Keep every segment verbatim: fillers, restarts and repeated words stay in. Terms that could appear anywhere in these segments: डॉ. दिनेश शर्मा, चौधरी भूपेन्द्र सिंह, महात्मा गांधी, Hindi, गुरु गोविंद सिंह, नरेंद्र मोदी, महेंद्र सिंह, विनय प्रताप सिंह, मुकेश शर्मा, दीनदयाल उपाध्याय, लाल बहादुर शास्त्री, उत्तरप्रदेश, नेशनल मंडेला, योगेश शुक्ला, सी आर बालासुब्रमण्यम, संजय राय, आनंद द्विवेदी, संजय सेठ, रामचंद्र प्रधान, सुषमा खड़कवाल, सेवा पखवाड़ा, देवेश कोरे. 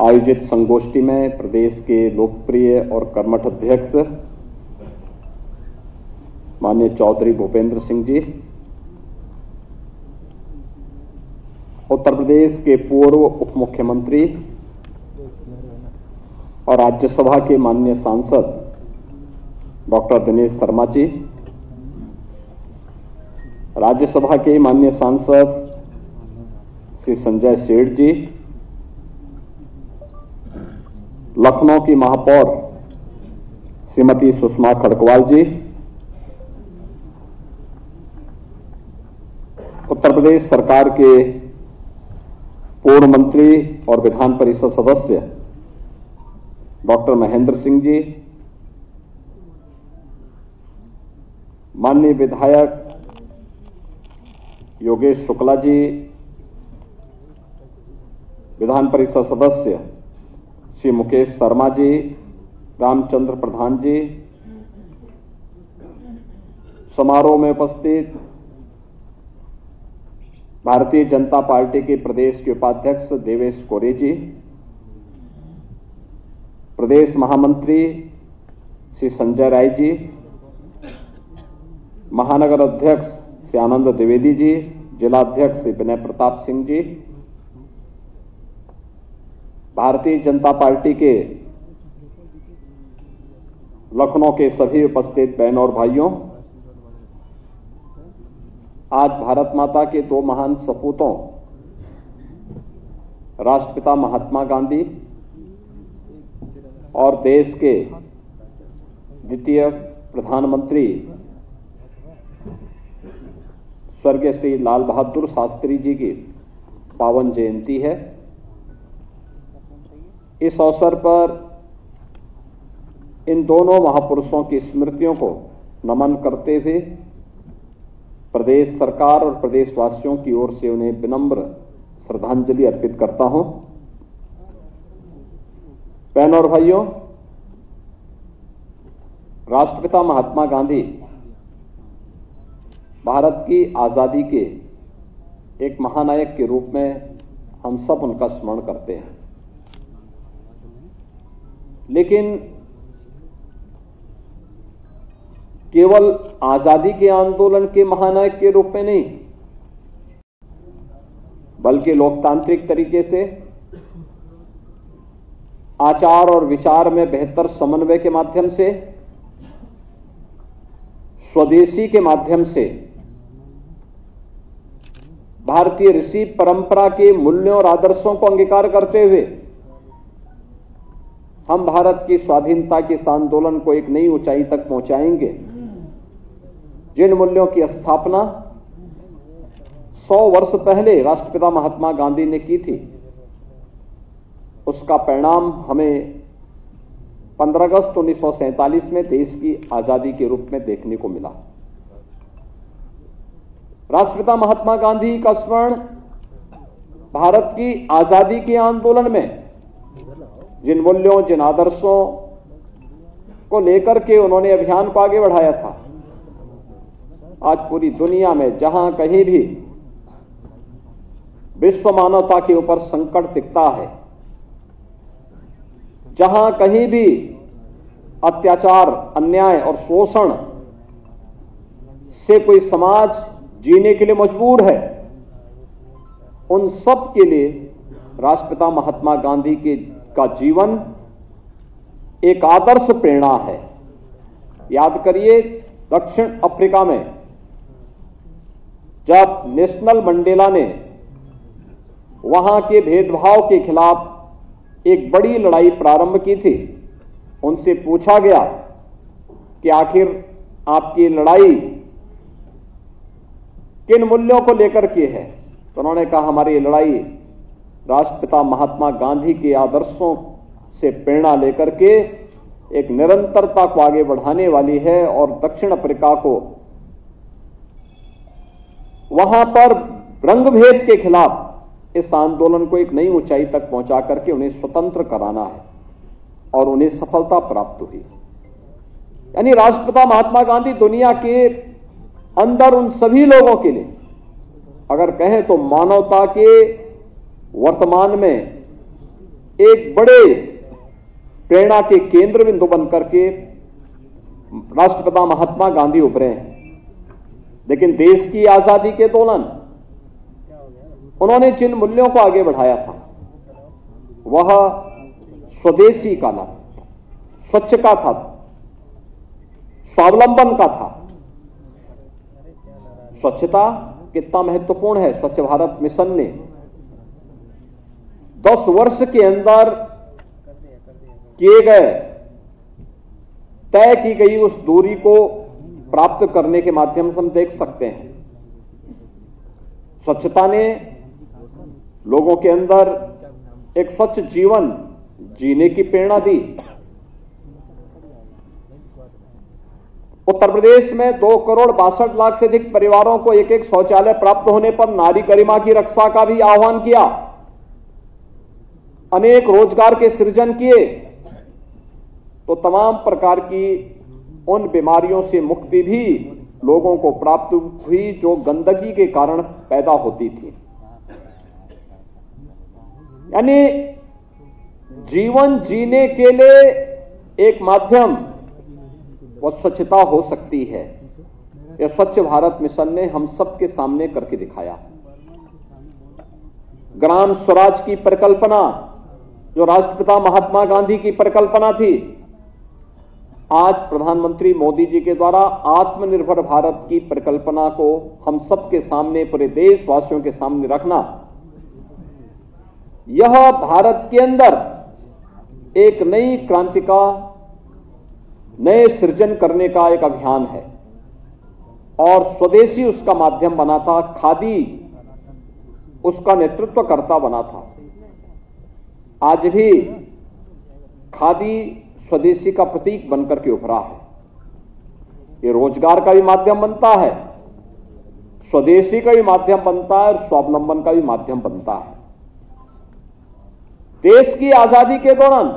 आयोजित संगोष्ठी में प्रदेश के लोकप्रिय और कर्मठ अध्यक्ष माननीय चौधरी भूपेन्द्र सिंह जी, उत्तर प्रदेश के पूर्व उप मुख्यमंत्री और राज्यसभा के माननीय सांसद डॉ. दिनेश शर्मा जी, राज्यसभा के माननीय सांसद श्री संजय सेठ जी, लखनऊ की महापौर श्रीमती सुषमा खड़कवाल जी, उत्तर प्रदेश सरकार के पूर्व मंत्री और विधान परिषद सदस्य डॉ. महेंद्र सिंह जी, माननीय विधायक योगेश शुक्ला जी, विधान परिषद सदस्य श्री मुकेश शर्मा जी, रामचंद्र प्रधान जी, समारोह में उपस्थित भारतीय जनता पार्टी के प्रदेश के उपाध्यक्ष देवेश कोरे जी, प्रदेश महामंत्री श्री संजय राय जी, महानगर अध्यक्ष श्री आनंद द्विवेदी जी, जिला अध्यक्ष श्री विनय प्रताप सिंह जी, भारतीय जनता पार्टी के लखनऊ के सभी उपस्थित बहनों और भाइयों, आज भारत माता के दो महान सपूतों राष्ट्रपिता महात्मा गांधी और देश के द्वितीय प्रधानमंत्री स्वर्गीय श्री लाल बहादुर शास्त्री जी की पावन जयंती है। इस अवसर पर इन दोनों महापुरुषों की स्मृतियों को नमन करते हुए प्रदेश सरकार और प्रदेशवासियों की ओर से उन्हें विनम्र श्रद्धांजलि अर्पित करता हूं। बहनों और भाइयों, राष्ट्रपिता महात्मा गांधी भारत की आज़ादी के एक महानायक के रूप में हम सब उनका स्मरण करते हैं, लेकिन केवल आज़ादी के आंदोलन के महानायक के रूप में नहीं, बल्कि लोकतांत्रिक तरीके से आचार और विचार में बेहतर समन्वय के माध्यम से, स्वदेशी के माध्यम से, भारतीय ऋषि परंपरा के मूल्यों और आदर्शों को अंगीकार करते हुए हम भारत की स्वाधीनता के इस आंदोलन को एक नई ऊंचाई तक पहुंचाएंगे। जिन मूल्यों की स्थापना सौ वर्ष पहले राष्ट्रपिता महात्मा गांधी ने की थी, उसका परिणाम हमें पंद्रह अगस्त उन्नीस सौ सैंतालीस में देश की आजादी के रूप में देखने को मिला। राष्ट्रपिता महात्मा गांधी का स्मरण भारत की आजादी के आंदोलन में जिन मूल्यों, जिन आदर्शों को लेकर के उन्होंने अभियान को आगे बढ़ाया था, आज पूरी दुनिया में जहां कहीं भी विश्व मानवता के ऊपर संकट दिखता है, जहां कहीं भी अत्याचार, अन्याय और शोषण से कोई समाज जीने के लिए मजबूर है, उन सब के लिए राष्ट्रपिता महात्मा गांधी के का जीवन एक आदर्श प्रेरणा है। याद करिए, दक्षिण अफ्रीका में जब नेशनल मंडेला ने वहां के भेदभाव के खिलाफ एक बड़ी लड़ाई प्रारंभ की थी, उनसे पूछा गया कि आखिर आपकी लड़ाई किन मूल्यों को लेकर की है, तो उन्होंने कहा हमारी लड़ाई राष्ट्रपिता महात्मा गांधी के आदर्शों से प्रेरणा लेकर के एक निरंतरता को आगे बढ़ाने वाली है। और दक्षिण अफ्रीका को वहां पर रंगभेद के खिलाफ इस आंदोलन को एक नई ऊंचाई तक पहुंचा करके उन्हें स्वतंत्र कराना है और उन्हें सफलता प्राप्त हुई। यानी राष्ट्रपिता महात्मा गांधी दुनिया के अंदर उन सभी लोगों के लिए, अगर कहें तो मानवता के वर्तमान में एक बड़े प्रेरणा के केंद्र बिंदु बनकर के राष्ट्रपिता महात्मा गांधी उभरे हैं। लेकिन देश की आजादी के दौरान उन्होंने जिन मूल्यों को आगे बढ़ाया था वह स्वदेशी का था, स्वच्छ का था, स्वावलंबन का था। स्वच्छता कितना महत्वपूर्ण है। स्वच्छ भारत मिशन ने दस वर्ष के अंदर किए गए तय की गई उस दूरी को प्राप्त करने के माध्यम से हम देख सकते हैं। स्वच्छता ने लोगों के अंदर एक स्वच्छ जीवन जीने की प्रेरणा दी। उत्तर प्रदेश में दो करोड़ बासठ लाख से अधिक परिवारों को एक एक शौचालय प्राप्त होने पर नारी गरिमा की रक्षा का भी आह्वान किया। अनेक रोजगार के सृजन किए तो तमाम प्रकार की उन बीमारियों से मुक्ति भी लोगों को प्राप्त हुई जो गंदगी के कारण पैदा होती थी। यानी जीवन जीने के लिए एक माध्यम वो स्वच्छता हो सकती है। यह स्वच्छ भारत मिशन ने हम सबके सामने करके दिखाया। ग्राम स्वराज की परिकल्पना जो राष्ट्रपिता महात्मा गांधी की परिकल्पना थी, आज प्रधानमंत्री मोदी जी के द्वारा आत्मनिर्भर भारत की परिकल्पना को हम सबके सामने, पूरे देशवासियों के सामने रखना, यह भारत के अंदर एक नई क्रांति का, नए सृजन करने का एक अभियान है। और स्वदेशी उसका माध्यम बना था, खादी उसका नेतृत्व करता बना था। आज भी खादी स्वदेशी का प्रतीक बनकर के उभरा है। ये रोजगार का भी माध्यम बनता है, स्वदेशी का भी माध्यम बनता है और स्वावलंबन का भी माध्यम बनता है। देश की आजादी के दौरान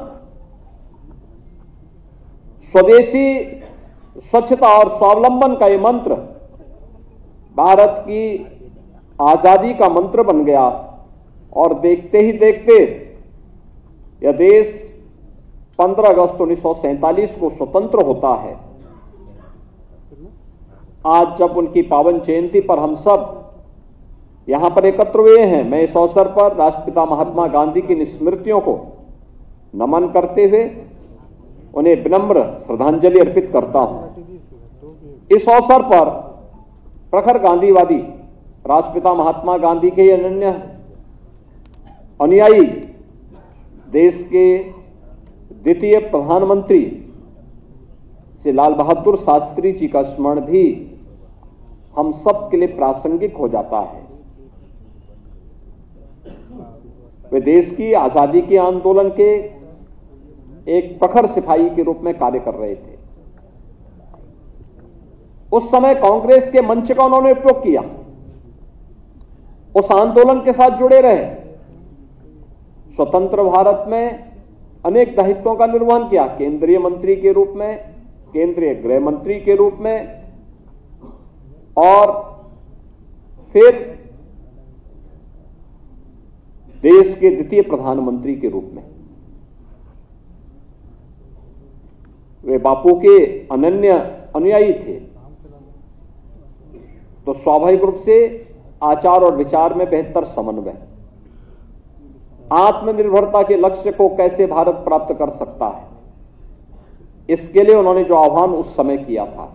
स्वदेशी, स्वच्छता और स्वावलंबन का ये मंत्र भारत की आजादी का मंत्र बन गया। और देखते ही देखते यह देश पंद्रह अगस्त उन्नीस सौ सैंतालीस को स्वतंत्र होता है। आज जब उनकी पावन जयंती पर हम सब यहां पर एकत्र हुए हैं, मैं इस अवसर पर राष्ट्रपिता महात्मा गांधी की स्मृतियों को नमन करते हुए उन्हें विनम्र श्रद्धांजलि अर्पित करता हूं। इस अवसर पर प्रखर गांधीवादी राष्ट्रपिता महात्मा गांधी के अनन्य अनुयायी, देश के द्वितीय प्रधानमंत्री श्री लाल बहादुर शास्त्री जी का स्मरण भी हम सब के लिए प्रासंगिक हो जाता है। वे देश की आजादी के आंदोलन के एक प्रखर सिपाही के रूप में कार्य कर रहे थे। उस समय कांग्रेस के मंच का उन्होंने उपयोग किया, उस आंदोलन के साथ जुड़े रहे, स्वतंत्र भारत में अनेक दायित्वों का निर्वहन किया, केंद्रीय मंत्री के रूप में, केंद्रीय गृह मंत्री के रूप में, और फिर देश के द्वितीय प्रधानमंत्री के रूप में। वे बापू के अनन्य अनुयायी थे, तो स्वाभाविक रूप से आचार और विचार में बेहतर समन्वय, आत्मनिर्भरता के लक्ष्य को कैसे भारत प्राप्त कर सकता है, इसके लिए उन्होंने जो आह्वान उस समय किया था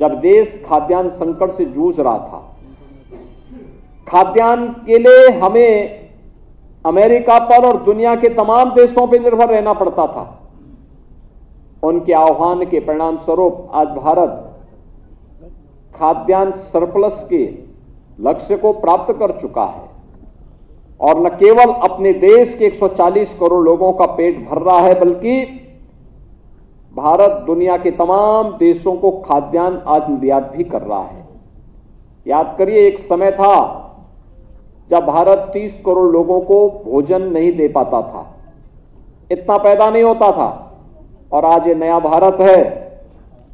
जब देश खाद्यान्न संकट से जूझ रहा था। खाद्यान्न के लिए हमें अमेरिका पर और दुनिया के तमाम देशों पर निर्भर रहना पड़ता था। उनके आह्वान के परिणाम स्वरूप आज भारत खाद्यान्न सरप्लस के लक्ष्य को प्राप्त कर चुका है और न केवल अपने देश के एक सौ चालीस करोड़ लोगों का पेट भर रहा है, बल्कि भारत दुनिया के तमाम देशों को खाद्यान्न आज निर्यात भी कर रहा है। याद करिए, एक समय था जब भारत तीस करोड़ लोगों को भोजन नहीं दे पाता था, इतना पैदा नहीं होता था, और आज ये नया भारत है,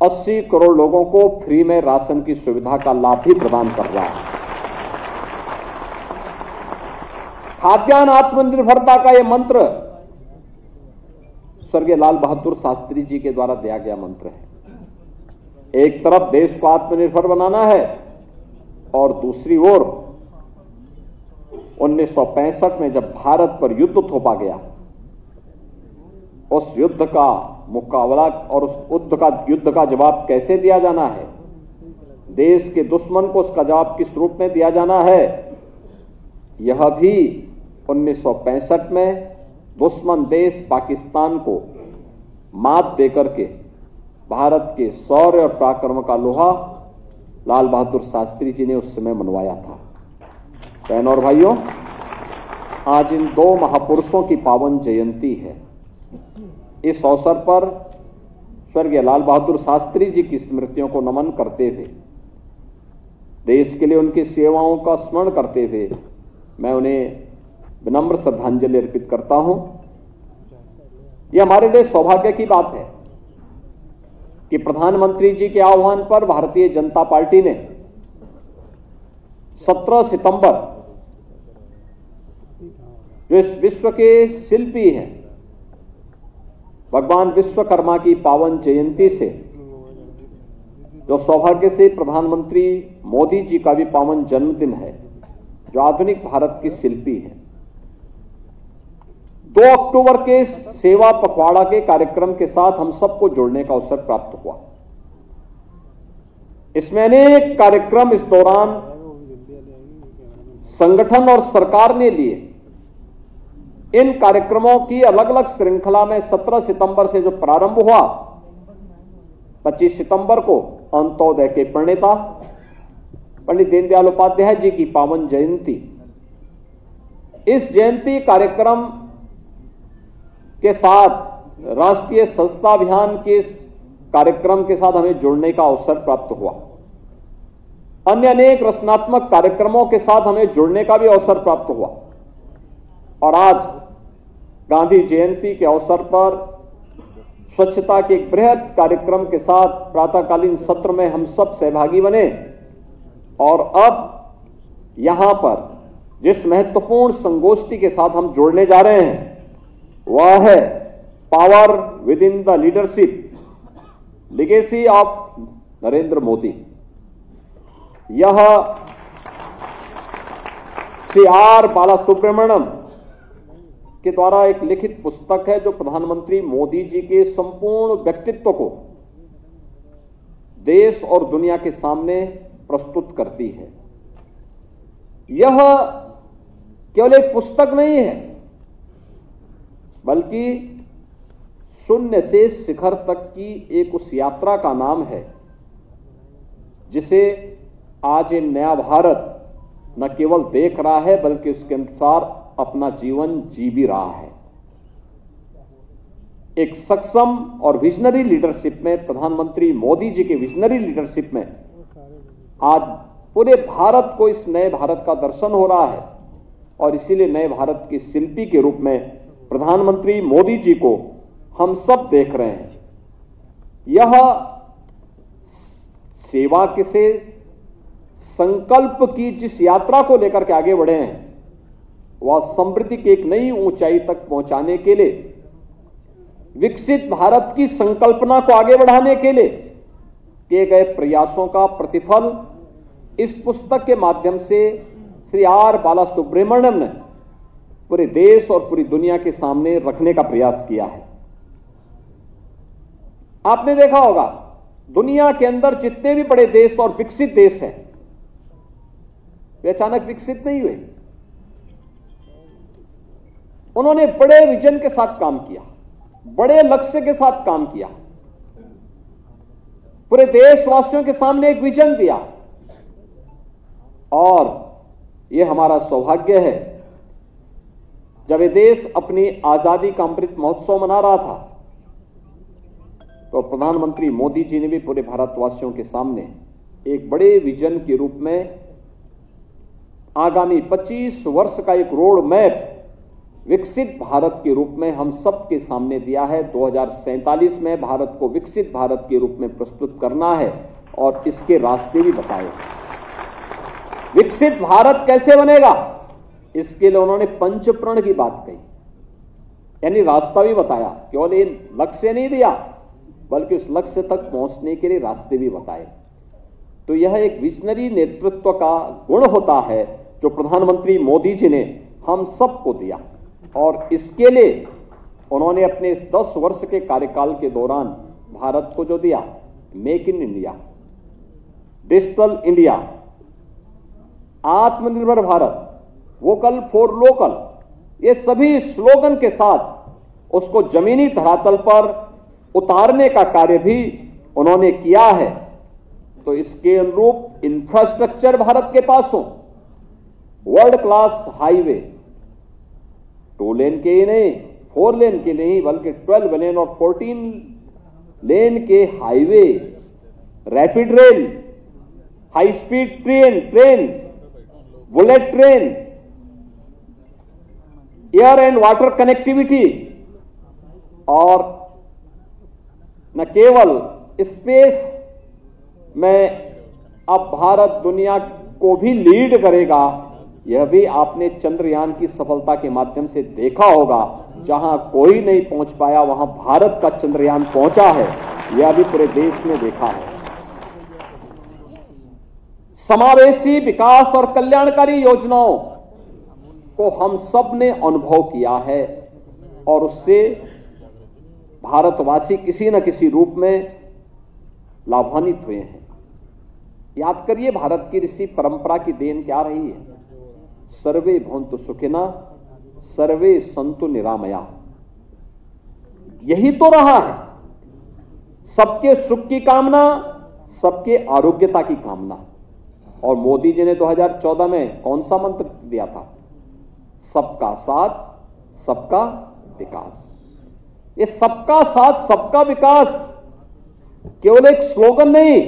अस्सी करोड़ लोगों को फ्री में राशन की सुविधा का लाभ भी प्रदान कर रहा है। खाद्यान्न आत्मनिर्भरता का यह मंत्र स्वर्गीय लाल बहादुर शास्त्री जी के द्वारा दिया गया मंत्र है। एक तरफ देश को आत्मनिर्भर बनाना है और दूसरी ओर उन्नीस सौ पैंसठ में जब भारत पर युद्ध थोपा गया, उस युद्ध का मुकाबला और उस युद्ध का युद्ध का जवाब कैसे दिया जाना है, देश के दुश्मन को उसका जवाब किस रूप में दिया जाना है, यह भी उन्नीस सौ पैंसठ में दुश्मन देश पाकिस्तान को मात देकर के भारत के शौर्य और पराक्रम का लोहा लाल बहादुर शास्त्री जी ने उस समय मनवाया था। बहनों और भाइयों, आज इन दो महापुरुषों की पावन जयंती है। इस अवसर पर स्वर्गीय लाल बहादुर शास्त्री जी की स्मृतियों को नमन करते हुए, देश के लिए उनकी सेवाओं का स्मरण करते हुए मैं उन्हें विनम्र श्रद्धांजलि अर्पित करता हूं। यह हमारे लिए सौभाग्य की बात है कि प्रधानमंत्री जी के आह्वान पर भारतीय जनता पार्टी ने सत्रह सितंबर, जो इस विश्व के शिल्पी हैं, भगवान विश्वकर्मा की पावन जयंती से, जो सौभाग्य से प्रधानमंत्री मोदी जी का भी पावन जन्मदिन है, जो आधुनिक भारत की शिल्पी है, दो अक्टूबर के सेवा पखवाड़ा के कार्यक्रम के साथ हम सबको जुड़ने का अवसर प्राप्त हुआ। इसमें अनेक कार्यक्रम इस दौरान संगठन और सरकार ने लिए। इन कार्यक्रमों की अलग अलग श्रृंखला में सत्रह सितंबर से जो प्रारंभ हुआ, पच्चीस सितंबर को अंत्योदय के प्रणेता पंडित दीनदयाल उपाध्याय जी की पावन जयंती, इस जयंती कार्यक्रम के साथ राष्ट्रीय स्वच्छता अभियान के कार्यक्रम के साथ हमें जुड़ने का अवसर प्राप्त हुआ। अन्य अनेक रचनात्मक कार्यक्रमों के साथ हमें जुड़ने का भी अवसर प्राप्त हुआ और आज गांधी जयंती के अवसर पर स्वच्छता के एक बृहद कार्यक्रम के साथ प्रातःकालीन सत्र में हम सब सहभागी बने और अब यहां पर जिस महत्वपूर्ण संगोष्ठी के साथ हम जोड़ने जा रहे हैं वह है power with in the leadership, legacy of नरेंद्र मोदी। यह सी आर बालासुब्रमण्यम के द्वारा एक लिखित पुस्तक है जो प्रधानमंत्री मोदी जी के संपूर्ण व्यक्तित्व को देश और दुनिया के सामने प्रस्तुत करती है। यह केवल एक पुस्तक नहीं है बल्कि शून्य से शिखर तक की एक उस यात्रा का नाम है जिसे आज ये नया भारत न केवल देख रहा है बल्कि उसके अनुसार अपना जीवन जी भी रहा है। एक सक्षम और विजनरी लीडरशिप में, प्रधानमंत्री मोदी जी के विजनरी लीडरशिप में आज पूरे भारत को इस नए भारत का दर्शन हो रहा है और इसीलिए नए भारत की शिल्पी के रूप में प्रधानमंत्री मोदी जी को हम सब देख रहे हैं। यह सेवा किसे संकल्प की जिस यात्रा को लेकर के आगे बढ़े हैं वह समृद्धि की एक नई ऊंचाई तक पहुंचाने के लिए, विकसित भारत की संकल्पना को आगे बढ़ाने के लिए किए गए प्रयासों का प्रतिफल इस पुस्तक के माध्यम से श्री आर बालासुब्रमण्यम ने पूरे देश और पूरी दुनिया के सामने रखने का प्रयास किया है। आपने देखा होगा दुनिया के अंदर जितने भी बड़े देश और विकसित देश हैं वे अचानक विकसित नहीं हुए, उन्होंने बड़े विजन के साथ काम किया, बड़े लक्ष्य के साथ काम किया, पूरे देशवासियों के सामने एक विजन दिया। और यह हमारा सौभाग्य है जब ये देश अपनी आजादी का अमृत महोत्सव मना रहा था तो प्रधानमंत्री मोदी जी ने भी पूरे भारतवासियों के सामने एक बड़े विजन के रूप में आगामी पच्चीस वर्ष का एक रोड मैप विकसित भारत के रूप में हम सबके सामने दिया है। दो हज़ार सैंतालीस में भारत को विकसित भारत के रूप में प्रस्तुत करना है और इसके रास्ते भी बताए। विकसित भारत कैसे बनेगा, इसके लिए उन्होंने पंचप्रण की बात कही, यानी रास्ता भी बताया, केवल ये लक्ष्य नहीं दिया बल्कि उस लक्ष्य तक पहुंचने के लिए रास्ते भी बताए। तो यह एक विजनरी नेतृत्व का गुण होता है जो प्रधानमंत्री मोदी जी ने हम सबको दिया, और इसके लिए उन्होंने अपने इस दस वर्ष के कार्यकाल के दौरान भारत को जो दिया, make in India, digital India, आत्मनिर्भर भारत, वोकल फॉर लोकल, ये सभी स्लोगन के साथ उसको जमीनी धरातल पर उतारने का कार्य भी उन्होंने किया है। तो इसके अनुरूप इंफ्रास्ट्रक्चर भारत के पास हो, world class highway, two lane के ही नहीं, फोर लेन के नहीं बल्कि ट्वेल्व लेन और फोर्टीन लेन के highway, rapid rail, high speed train, train bullet train, air and water connectivity, और न केवल स्पेस में अब भारत दुनिया को भी लीड करेगा। यह भी आपने चंद्रयान की सफलता के माध्यम से देखा होगा, जहां कोई नहीं पहुंच पाया वहां भारत का चंद्रयान पहुंचा है, यह भी पूरे देश ने देखा है। समावेशी विकास और कल्याणकारी योजनाओं को हम सब ने अनुभव किया है, और उससे भारतवासी किसी न किसी रूप में लाभान्वित हुए हैं। याद करिए भारत की ऋषि परंपरा की देन क्या रही है, सर्वे भवन्तु सुखिनः सर्वे सन्तु निरामया, यही तो रहा है, सबके सुख की कामना, सबके आरोग्यता की कामना। और मोदी जी ने दो हज़ार चौदह में कौन सा मंत्र दिया था, सबका साथ सबका विकास। ये सबका साथ सबका विकास केवल एक स्लोगन नहीं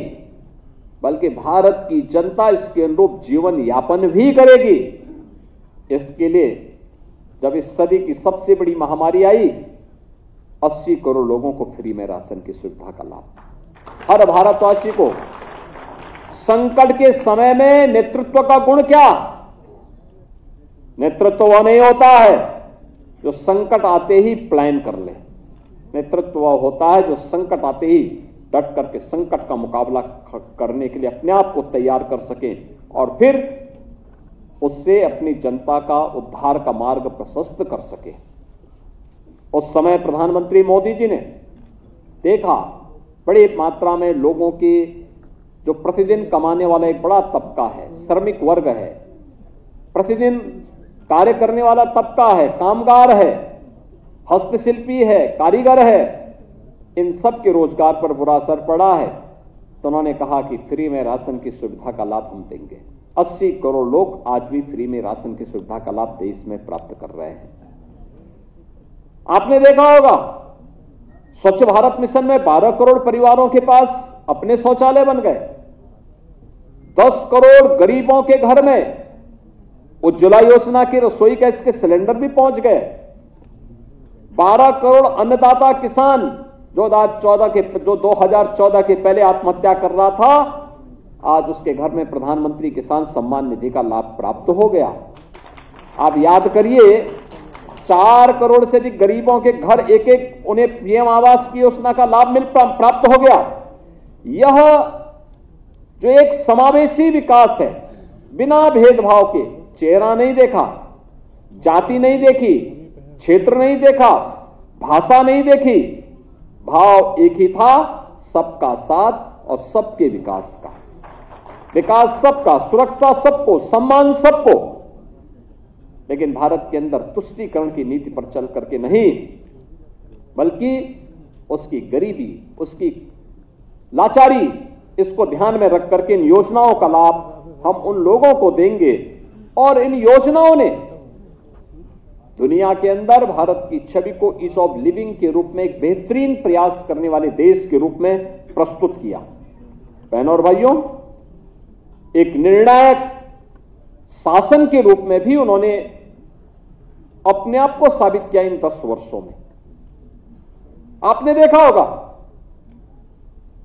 बल्कि भारत की जनता इसके अनुरूप जीवन यापन भी करेगी। इसके लिए जब इस सदी की सबसे बड़ी महामारी आई, अस्सी करोड़ लोगों को फ्री में राशन की सुविधा का लाभ, हर भारतवासी को संकट के समय में नेतृत्व का गुण क्या, नेतृत्व वह नहीं होता है जो संकट आते ही प्लान कर ले, नेतृत्व वह होता है जो संकट आते ही डट करके संकट का मुकाबला करने के लिए अपने आप को तैयार कर सके और फिर उससे अपनी जनता का उद्धार का मार्ग प्रशस्त कर सके। उस समय प्रधानमंत्री मोदी जी ने देखा बड़ी मात्रा में लोगों की, जो प्रतिदिन कमाने वाला एक बड़ा तबका है, श्रमिक वर्ग है, प्रतिदिन कार्य करने वाला तबका है, कामगार है, हस्तशिल्पी है, कारीगर है, इन सब के रोजगार पर बुरा असर पड़ा है। तो उन्होंने कहा कि फ्री में राशन की सुविधा का लाभ हम देंगे। अस्सी करोड़ लोग आज भी फ्री में राशन की सुविधा का लाभ देश में प्राप्त कर रहे हैं। आपने देखा होगा स्वच्छ भारत मिशन में बारह करोड़ परिवारों के पास अपने शौचालय बन गए, दस करोड़ गरीबों के घर में उज्ज्वला योजना के रसोई गैस के सिलेंडर भी पहुंच गए, बारह करोड़ अन्नदाता किसान जो दो हज़ार चौदह के जो दो हज़ार चौदह के पहले आत्महत्या कर रहा था, आज उसके घर में प्रधानमंत्री किसान सम्मान निधि का लाभ प्राप्त हो गया। आप याद करिए चार करोड़ से अधिक गरीबों के घर एक एक उन्हें पीएम आवास की योजना का लाभ मिल प्राप्त हो गया। यह जो एक समावेशी विकास है, बिना भेदभाव के, चेहरा नहीं देखा, जाति नहीं देखी, क्षेत्र नहीं देखा, भाषा नहीं देखी, भाव एक ही था, सबका साथ और सबके विकास का, विकास सबका, सुरक्षा सबको, सम्मान सबको। लेकिन भारत के अंदर तुष्टीकरण की नीति पर चल करके नहीं बल्कि उसकी गरीबी, उसकी लाचारी, इसको ध्यान में रख करके इन योजनाओं का लाभ हम उन लोगों को देंगे। और इन योजनाओं ने दुनिया के अंदर भारत की छवि को ईज ऑफ लिविंग के रूप में एक बेहतरीन प्रयास करने वाले देश के रूप में प्रस्तुत किया। बहनों और भाइयों, एक निर्णायक शासन के रूप में भी उन्होंने अपने आप को साबित किया इन दस वर्षों में। आपने देखा होगा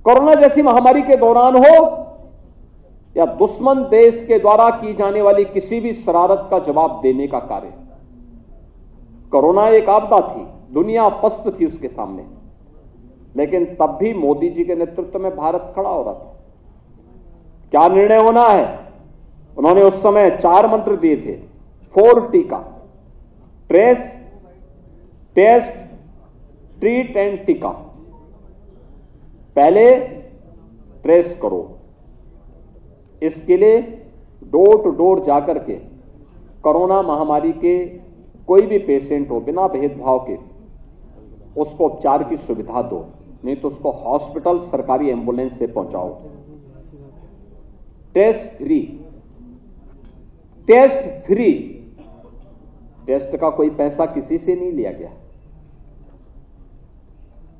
कोरोना जैसी महामारी के दौरान हो या दुश्मन देश के द्वारा की जाने वाली किसी भी शरारत का जवाब देने का कार्य। कोरोना एक आपदा थी, दुनिया अपस्त थी उसके सामने, लेकिन तब भी मोदी जी के नेतृत्व में भारत खड़ा हो रहा था। क्या निर्णय होना है, उन्होंने उस समय चार मंत्र दिए थे, फोर टी का, ट्रेस, टेस्ट, ट्रीट एंड टीका। पहले ट्रेस करो, इसके लिए डोर टू डोर जाकर के कोरोना महामारी के कोई भी पेशेंट हो बिना भेदभाव के उसको उपचार की सुविधा दो, नहीं तो उसको हॉस्पिटल सरकारी एम्बुलेंस से पहुंचाओ। Test free, test free, test का कोई पैसा किसी से नहीं लिया गया।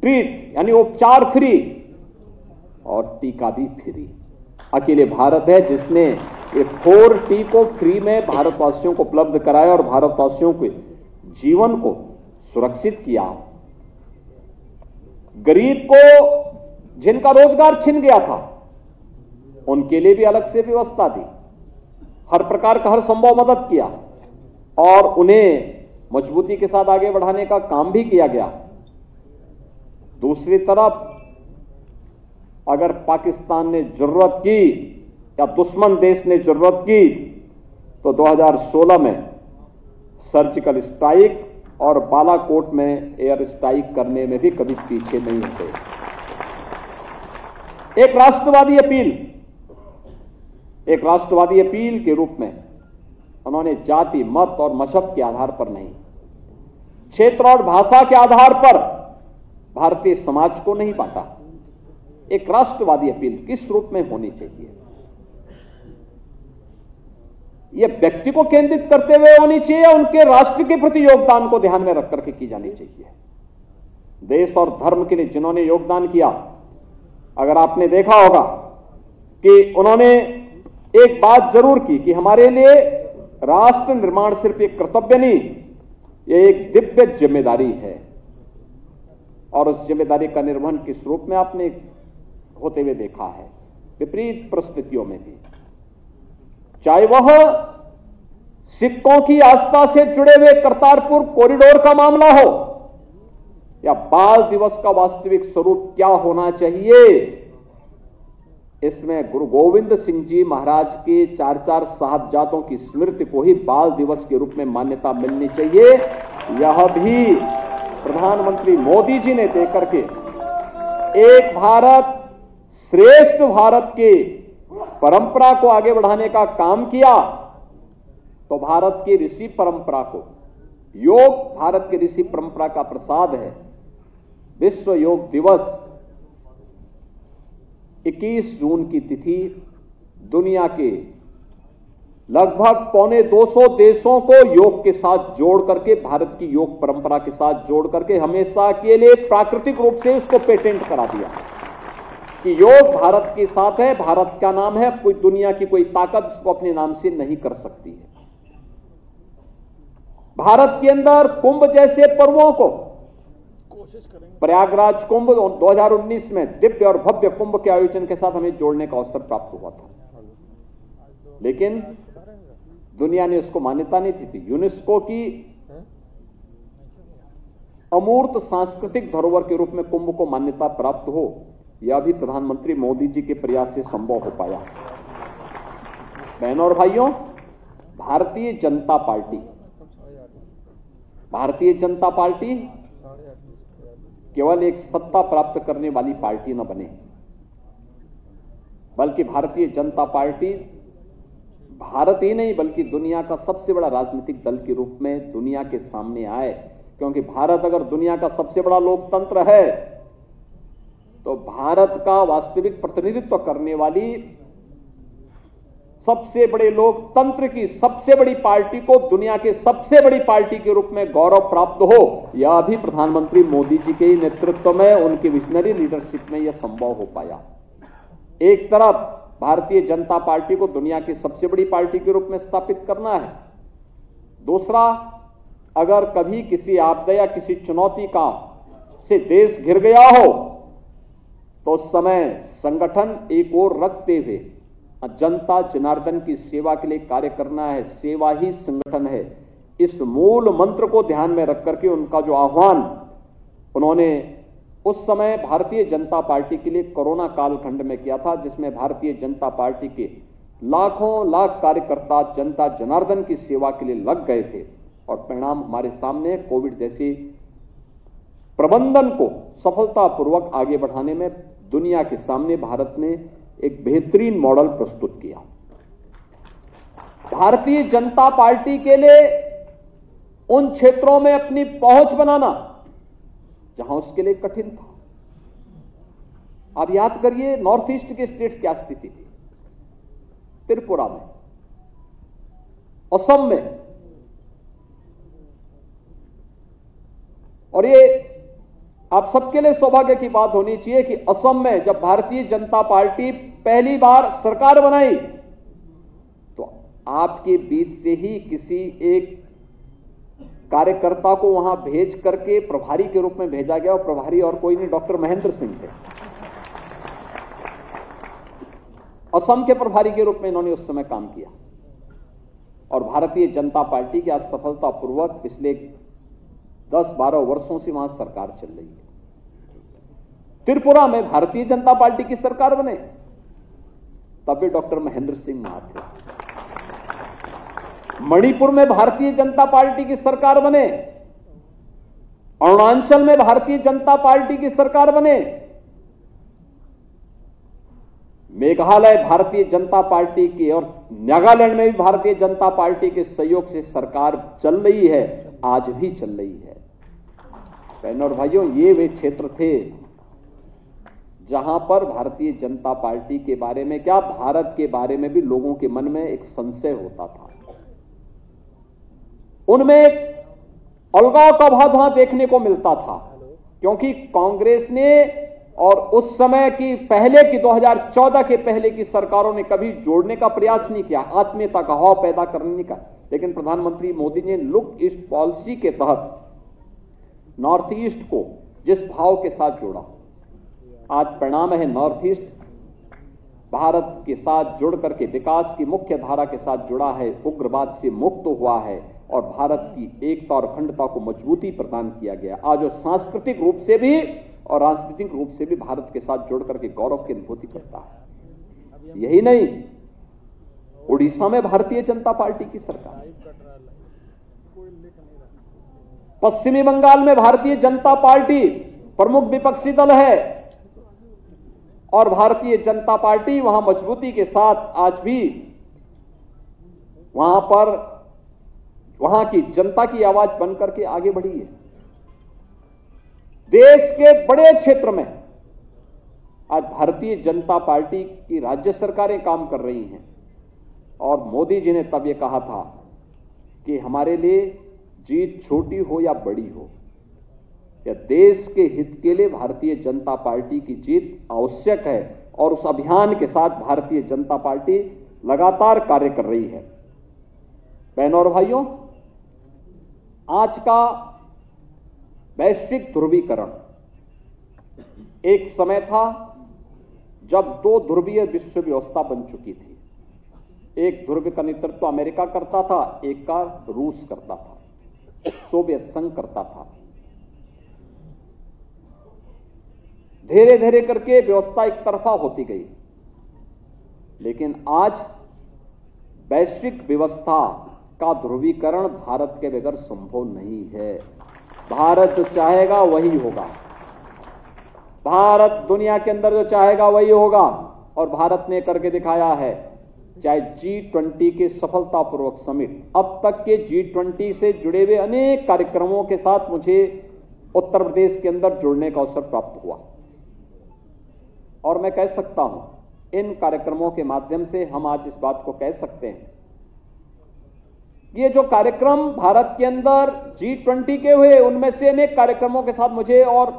ट्रीट यानी उपचार फ्री, और टीका भी फ्री। अकेले भारत है जिसने ये फोर टी को फ्री में भारतवासियों को उपलब्ध कराया और भारतवासियों के जीवन को सुरक्षित किया। गरीब को, जिनका रोजगार छिन गया था, उनके लिए भी अलग से व्यवस्था दी, हर प्रकार का हर संभव मदद किया और उन्हें मजबूती के साथ आगे बढ़ाने का काम भी किया गया। दूसरी तरफ अगर पाकिस्तान ने जरूरत की या दुश्मन देश ने जरूरत की तो दो हज़ार सोलह में सर्जिकल स्ट्राइक और बालाकोट में एयर स्ट्राइक करने में भी कभी पीछे नहीं होते। एक राष्ट्रवादी अपील, एक राष्ट्रवादी अपील के रूप में उन्होंने जाति, मत और मजहब के आधार पर नहीं, क्षेत्र और भाषा के आधार पर भारतीय समाज को नहीं बांटा। एक राष्ट्रवादी अपील किस रूप में होनी चाहिए, यह व्यक्ति को केंद्रित करते हुए होनी चाहिए या उनके राष्ट्र के प्रति योगदान को ध्यान में रख करके की जानी चाहिए। देश और धर्म के लिए जिन्होंने योगदान किया, अगर आपने देखा होगा कि उन्होंने एक बात जरूर की कि हमारे लिए राष्ट्र निर्माण सिर्फ एक कर्तव्य नहीं, यह एक दिव्य जिम्मेदारी है, और उस जिम्मेदारी का निर्वहन किस रूप में आपने होते हुए देखा है। विपरीत परिस्थितियों में भी, चाहे वह सिखों की आस्था से जुड़े हुए करतारपुर कॉरिडोर का मामला हो या बाल दिवस का वास्तविक स्वरूप क्या होना चाहिए, इसमें गुरु गोविंद सिंह जी महाराज के चार चार साहबजादों की स्मृति को ही बाल दिवस के रूप में मान्यता मिलनी चाहिए। यह भी प्रधानमंत्री मोदी जी ने देकर के एक भारत श्रेष्ठ भारत की परंपरा को आगे बढ़ाने का काम किया, तो भारत की ऋषि परंपरा को, योग भारत की ऋषि परंपरा का प्रसाद है। विश्व योग दिवस इक्कीस जून की तिथि दुनिया के लगभग पौने दो सौ देशों को योग के साथ जोड़ करके, भारत की योग परंपरा के साथ जोड़ करके हमेशा के लिए प्राकृतिक रूप से उसको पेटेंट करा दिया कि योग भारत के साथ है, भारत का नाम है, कोई दुनिया की कोई ताकत इसको अपने नाम से नहीं कर सकती है। भारत के अंदर कुंभ जैसे पर्वों को, प्रयागराज कुंभ दो हज़ार उन्नीस में दिव्य और भव्य कुंभ के आयोजन के साथ हमें जोड़ने का अवसर प्राप्त हुआ था, लेकिन दुनिया ने उसको मान्यता नहीं दी थी। यूनेस्को की अमूर्त सांस्कृतिक धरोहर के रूप में कुंभ को मान्यता प्राप्त हो, यह भी प्रधानमंत्री मोदी जी के प्रयास से संभव हो पाया। बहनों और भाइयों, भारतीय जनता पार्टी, भारतीय जनता पार्टी केवल एक सत्ता प्राप्त करने वाली पार्टी न बने, बल्कि भारतीय जनता पार्टी भारत ही नहीं बल्कि दुनिया का सबसे बड़ा राजनीतिक दल के रूप में दुनिया के सामने आए। क्योंकि भारत अगर दुनिया का सबसे बड़ा लोकतंत्र है तो भारत का वास्तविक प्रतिनिधित्व करने वाली सबसे बड़े लोकतंत्र की सबसे बड़ी पार्टी को दुनिया के सबसे बड़ी पार्टी के रूप में गौरव प्राप्त हो, यह भी प्रधानमंत्री मोदी जी के ही नेतृत्व में, उनकी विजनरी लीडरशिप में यह संभव हो पाया। एक तरफ भारतीय जनता पार्टी को दुनिया की सबसे बड़ी पार्टी के रूप में स्थापित करना है, दूसरा अगर कभी किसी आपदा या किसी चुनौती का से देश घिर गया हो तो उस समय संगठन एक ओर रखते हुए जनता जनार्दन की सेवा के लिए कार्य करना है, सेवा ही संगठन है। इस मूल मंत्र को ध्यान में रख करके उनका जो आह्वान उन्होंने उस समय भारतीय जनता पार्टी के लिए कोरोना कालखंड में किया था, जिसमें भारतीय जनता पार्टी के लाखों लाख कार्यकर्ता जनता जनार्दन की सेवा के लिए लग गए थे और परिणाम हमारे सामने कोविड जैसी प्रबंधन को सफलतापूर्वक आगे बढ़ाने में दुनिया के सामने भारत ने एक बेहतरीन मॉडल प्रस्तुत किया। भारतीय जनता पार्टी के लिए उन क्षेत्रों में अपनी पहुंच बनाना जहां उसके लिए कठिन था। आप याद करिए नॉर्थ ईस्ट के स्टेट्स क्या स्थिति थी, त्रिपुरा में, असम में, और ये आप सबके लिए सौभाग्य की बात होनी चाहिए कि असम में जब भारतीय जनता पार्टी पहली बार सरकार बनाई तो आपके बीच से ही किसी एक कार्यकर्ता को वहां भेज करके प्रभारी के रूप में भेजा गया और प्रभारी और कोई नहीं, डॉक्टर महेंद्र सिंह थे। असम के प्रभारी के रूप में इन्होंने उस समय काम किया और भारतीय जनता पार्टी की आज सफलतापूर्वक पिछले दस बारह वर्षों से वहां सरकार चल रही है। त्रिपुरा में भारतीय जनता पार्टी की सरकार बने तब भी डॉक्टर महेंद्र सिंह वहां थे। मणिपुर में भारतीय जनता पार्टी की सरकार बने, अरुणाचल में भारतीय जनता पार्टी की सरकार बने, मेघालय भारतीय जनता पार्टी की और नागालैंड में भी भारतीय जनता पार्टी के सहयोग से सरकार चल रही है, आज भी चल रही है। बहनों और भाइयों, ये वे क्षेत्र थे जहां पर भारतीय जनता पार्टी के बारे में क्या, भारत के बारे में भी लोगों के मन में एक संशय होता था, उनमें एक अलगाव का भाव वहां देखने को मिलता था, क्योंकि कांग्रेस ने और उस समय की पहले की दो हज़ार चौदह के पहले की सरकारों ने कभी जोड़ने का प्रयास नहीं किया, आत्मीयता का भाव पैदा करने का। लेकिन प्रधानमंत्री मोदी ने लुक ईस्ट पॉलिसी के तहत नॉर्थ ईस्ट को जिस भाव के साथ जोड़ा, आज परिणाम है नॉर्थ ईस्ट भारत के साथ जुड़ करके विकास की मुख्य धारा के साथ जुड़ा है, उग्रवाद से मुक्त हुआ है और भारत की एकता और अखंडता को मजबूती प्रदान किया गया। आज वो सांस्कृतिक रूप से भी और राजनीतिक रूप से भी भारत के साथ जुड़ करके गौरव की अनुभूति करता है। यही नहीं, उड़ीसा में भारतीय जनता पार्टी की सरकार, पश्चिमी बंगाल में भारतीय जनता पार्टी प्रमुख विपक्षी दल है और भारतीय जनता पार्टी वहां मजबूती के साथ आज भी वहां पर वहां की जनता की आवाज बनकर के आगे बढ़ी है। देश के बड़े क्षेत्र में आज भारतीय जनता पार्टी की राज्य सरकारें काम कर रही हैं और मोदी जी ने तब ये कहा था कि हमारे लिए जीत छोटी हो या बड़ी हो, या देश के हित के लिए भारतीय जनता पार्टी की जीत आवश्यक है और उस अभियान के साथ भारतीय जनता पार्टी लगातार कार्य कर रही है। बहनों और भाइयों, आज का वैश्विक ध्रुवीकरण, एक समय था जब दो ध्रुवीय विश्व व्यवस्था बन चुकी थी, एक ध्रुव का नेतृत्व अमेरिका करता था, एक का रूस करता था, सोवियत संघ करता था। धीरे धीरे करके व्यवस्था एक तरफा होती गई, लेकिन आज वैश्विक व्यवस्था का ध्रुवीकरण भारत के बगैर संभव नहीं है। भारत जो चाहेगा वही होगा, भारत दुनिया के अंदर जो चाहेगा वही होगा और भारत ने करके दिखाया है। चाहे जी ट्वेंटी के सफलतापूर्वक समिट, अब तक के जी ट्वेंटी से जुड़े हुए अनेक कार्यक्रमों के साथ मुझे उत्तर प्रदेश के अंदर जुड़ने का अवसर प्राप्त हुआ और मैं कह सकता हूं इन कार्यक्रमों के माध्यम से हम आज इस बात को कह सकते हैं, ये जो कार्यक्रम भारत के अंदर जी ट्वेंटी के हुए उनमें से अनेक कार्यक्रमों के साथ मुझे और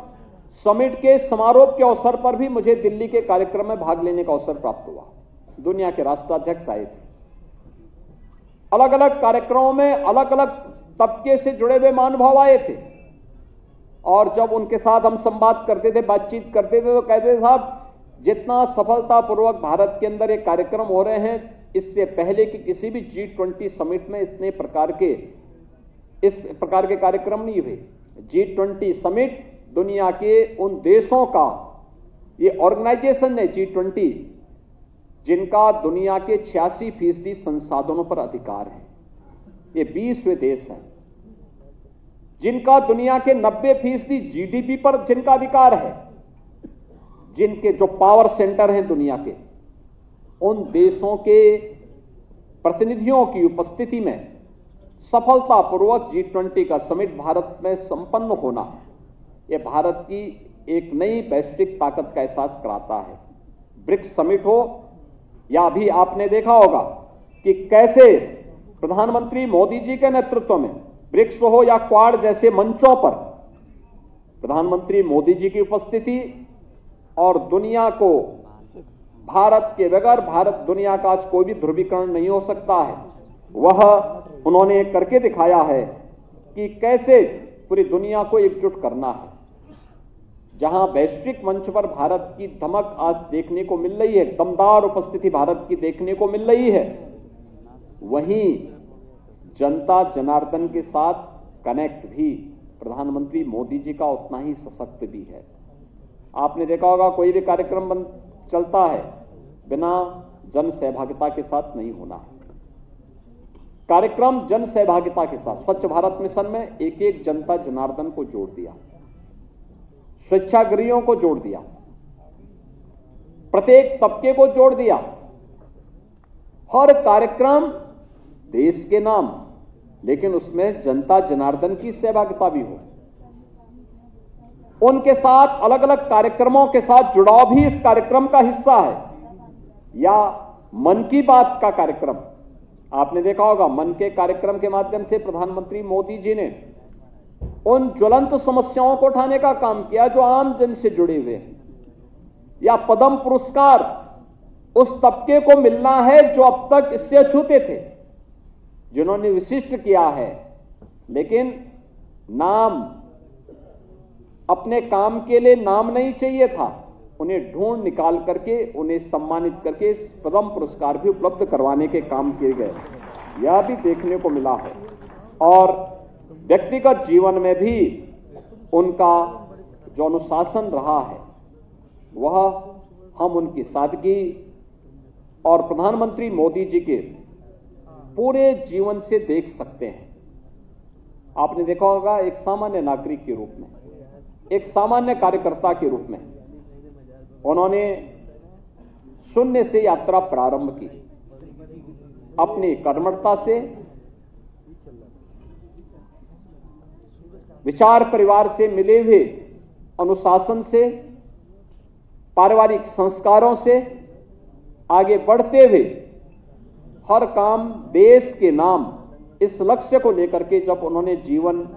समिट के समारोह के अवसर पर भी मुझे दिल्ली के कार्यक्रम में भाग लेने का अवसर प्राप्त हुआ। दुनिया के राष्ट्राध्यक्ष आए थे, अलग अलग कार्यक्रमों में अलग अलग तबके से जुड़े हुए महानुभाव आए थे और जब उनके साथ हम संवाद करते थे, बातचीत करते थे, तो कहते थे साहब जितना सफलतापूर्वक भारत के अंदर ये कार्यक्रम हो रहे हैं, इससे पहले कि किसी भी जी ट्वेंटी समिट में इतने प्रकार के इस प्रकार के कार्यक्रम नहीं हुए। जी ट्वेंटी समिट दुनिया के उन देशों का ये ऑर्गेनाइजेशन है जी ट्वेंटी, जिनका दुनिया के छियासी फीसदी संसाधनों पर अधिकार है। ये बीसवें देश है जिनका दुनिया के नब्बे फीसदी जीडीपी पर जिनका अधिकार है, जिनके जो पावर सेंटर हैं दुनिया के, उन देशों के प्रतिनिधियों की उपस्थिति में सफलतापूर्वक जी ट्वेंटी का समिट भारत में संपन्न होना, यह भारत की एक नई वैश्विक ताकत का एहसास कराता है। ब्रिक्स समिट हो या अभी आपने देखा होगा कि कैसे प्रधानमंत्री मोदी जी के नेतृत्व में ब्रिक्स हो या क्वाड जैसे मंचों पर प्रधानमंत्री मोदी जी की उपस्थिति और दुनिया को भारत के बगैर भारत दुनिया का आज कोई भी ध्रुवीकरण नहीं हो सकता है, वह उन्होंने करके दिखाया है कि कैसे पूरी दुनिया को एकजुट करना है। जहां वैश्विक मंच पर भारत की धमक आज देखने को मिल रही है, दमदार उपस्थिति भारत की देखने को मिल रही है, वहीं जनता जनार्दन के साथ कनेक्ट भी प्रधानमंत्री मोदी जी का उतना ही सशक्त भी है। आपने देखा होगा कोई भी कार्यक्रम बन चलता है, बिना जन सहभागिता के साथ नहीं होना है। कार्यक्रम जन सहभागिता के साथ, स्वच्छ भारत मिशन में एक एक जनता जनार्दन को जोड़ दिया, स्वेच्छाग्रहियों को जोड़ दिया, प्रत्येक तबके को जोड़ दिया। हर कार्यक्रम देश के नाम, लेकिन उसमें जनता जनार्दन की सहभागिता भी हो, उनके साथ अलग अलग कार्यक्रमों के साथ जुड़ाव भी इस कार्यक्रम का हिस्सा है। या मन की बात का कार्यक्रम, आपने देखा होगा मन के कार्यक्रम के माध्यम से प्रधानमंत्री मोदी जी ने उन ज्वलंत समस्याओं को उठाने का काम किया जो आम जन से जुड़े हुए हैं। या पद्म पुरस्कार उस तबके को मिलना है जो अब तक इससे अछूते थे, जिन्होंने विशिष्ट किया है, लेकिन नाम अपने काम के लिए नाम नहीं चाहिए था, उन्हें ढूंढ निकाल करके उन्हें सम्मानित करके पद्म पुरस्कार भी उपलब्ध करवाने के काम किए गए, यह भी देखने को मिला है। और व्यक्तिगत जीवन में भी उनका जो अनुशासन रहा है, वह हम उनकी सादगी और प्रधानमंत्री मोदी जी के पूरे जीवन से देख सकते हैं। आपने देखा होगा एक सामान्य नागरिक के रूप में, एक सामान्य कार्यकर्ता के रूप में उन्होंने शून्य से यात्रा प्रारंभ की, अपनी कर्मठता से, विचार परिवार से मिले हुए अनुशासन से, पारिवारिक संस्कारों से आगे बढ़ते हुए हर काम देश के नाम, इस लक्ष्य को लेकर के जब उन्होंने जीवन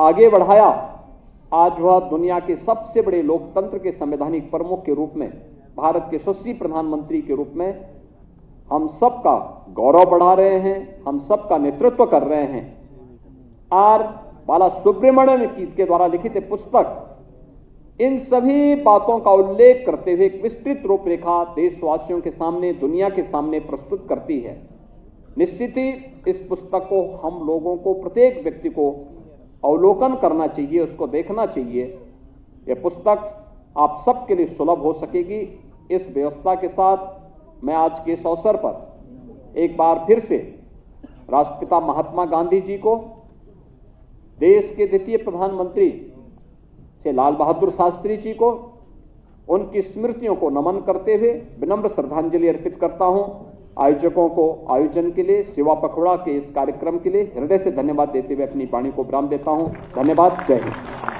आगे बढ़ाया, आज वह दुनिया के सबसे बड़े लोकतंत्र के संवैधानिक प्रमुख के रूप में, भारत के यशस्वी प्रधानमंत्री के रूप में हम सबका गौरव बढ़ा रहे हैं, हम सबका नेतृत्व कर रहे हैं। आर बालासुब्रमण्यम के द्वारा लिखित पुस्तक इन सभी बातों का उल्लेख करते हुए एक विस्तृत रूपरेखा देशवासियों के सामने, दुनिया के सामने प्रस्तुत करती है। निश्चित ही इस पुस्तक को हम लोगों को, प्रत्येक व्यक्ति को अवलोकन करना चाहिए, उसको देखना चाहिए। यह पुस्तक आप सबके लिए सुलभ हो सकेगी। इस व्यवस्था के साथ मैं आज के इस अवसर पर एक बार फिर से राष्ट्रपिता महात्मा गांधी जी को, देश के द्वितीय प्रधानमंत्री से लाल बहादुर शास्त्री जी को, उनकी स्मृतियों को नमन करते हुए विनम्र श्रद्धांजलि अर्पित करता हूं। आयोजकों को आयोजन के लिए, सेवा पखवाड़ा के इस कार्यक्रम के लिए हृदय से धन्यवाद देते हुए अपनी वाणी को विराम देता हूं। धन्यवाद। जय हिंद।